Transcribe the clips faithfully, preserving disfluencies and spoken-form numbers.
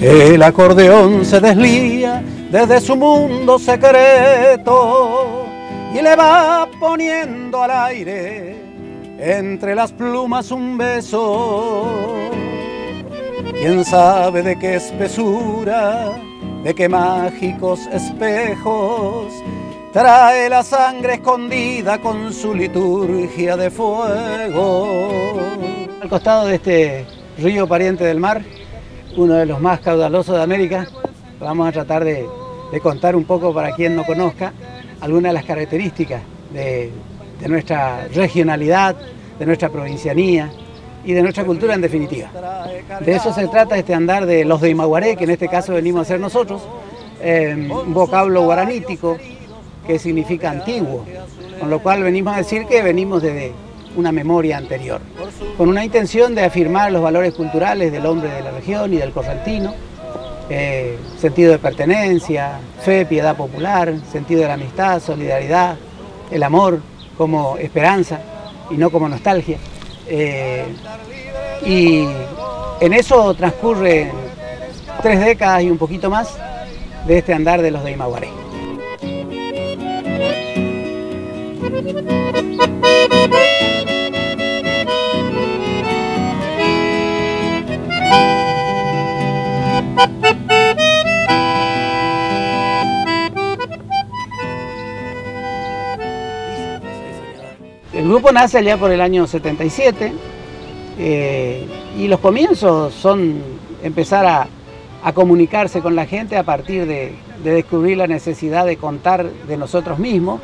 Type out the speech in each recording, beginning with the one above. El acordeón se deslía desde su mundo secreto y le va poniendo al aire entre las plumas un beso. Quién sabe de qué espesura, de qué mágicos espejos trae la sangre escondida con su liturgia de fuego. Al costado de este río pariente del mar, uno de los más caudalosos de América, vamos a tratar de, de contar un poco, para quien no conozca, algunas de las características de, de nuestra regionalidad, de nuestra provincianía y de nuestra cultura en definitiva. De eso se trata este andar de los de Imaguaré, que en este caso venimos a ser nosotros, eh, un vocablo guaranítico que significa antiguo, con lo cual venimos a decir que venimos desde una memoria anterior, con una intención de afirmar los valores culturales del hombre de la región y del correntino, eh, sentido de pertenencia, fe, piedad popular, sentido de la amistad, solidaridad, el amor como esperanza y no como nostalgia. Eh, y en eso transcurren tres décadas y un poquito más de este andar de los de Imaguaré. El grupo nace allá por el año setenta y siete eh, y los comienzos son empezar a, a comunicarse con la gente a partir de, de descubrir la necesidad de contar de nosotros mismos,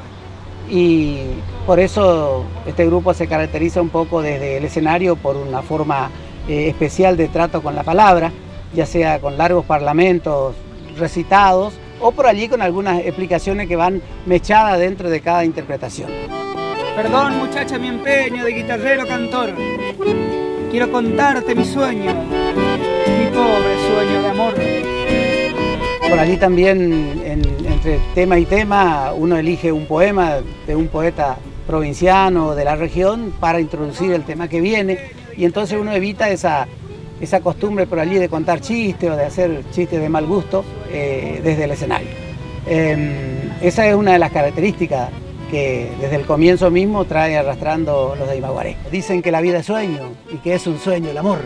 y por eso este grupo se caracteriza un poco desde el escenario por una forma eh, especial de trato con la palabra, ya sea con largos parlamentos recitados o por allí con algunas explicaciones que van mechadas dentro de cada interpretación. Perdón, muchacha, mi empeño de guitarrero cantor. Quiero contarte mi sueño, mi pobre sueño de amor. Por allí también, en, entre tema y tema, uno elige un poema de un poeta provinciano de la región para introducir el tema que viene, y entonces uno evita esa, esa costumbre por allí de contar chistes o de hacer chistes de mal gusto eh, desde el escenario. Eh, esa es una de las características que desde el comienzo mismo trae arrastrando los de Imaguaré. Dicen que la vida es sueño y que es un sueño el amor,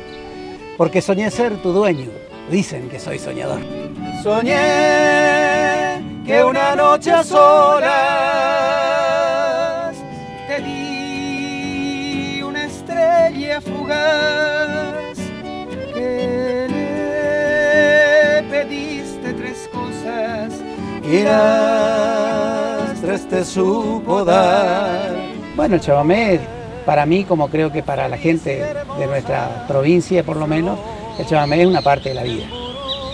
porque soñé ser tu dueño, dicen que soy soñador. Soñé que una noche a solas te di una estrella fugaz, que le pediste tres cosas y te supo dar. Bueno, el chamamé, para mí, como creo que para la gente de nuestra provincia, por lo menos, el chamamé es una parte de la vida.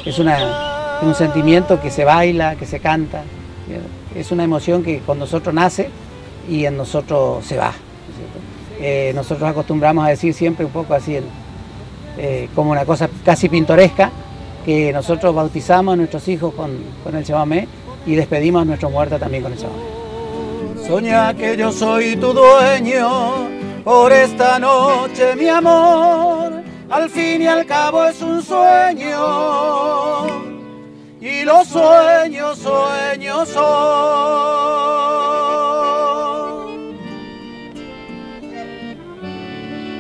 Es una, un sentimiento que se baila, que se canta. Es una emoción que con nosotros nace y en nosotros se va. Eh, nosotros acostumbramos a decir siempre un poco así, eh, como una cosa casi pintoresca, que nosotros bautizamos a nuestros hijos con, con el chamamé, y despedimos a nuestros muertos también con el chamamé. Soñá que yo soy tu dueño por esta noche, mi amor. Al fin y al cabo es un sueño, y los sueños, sueños son.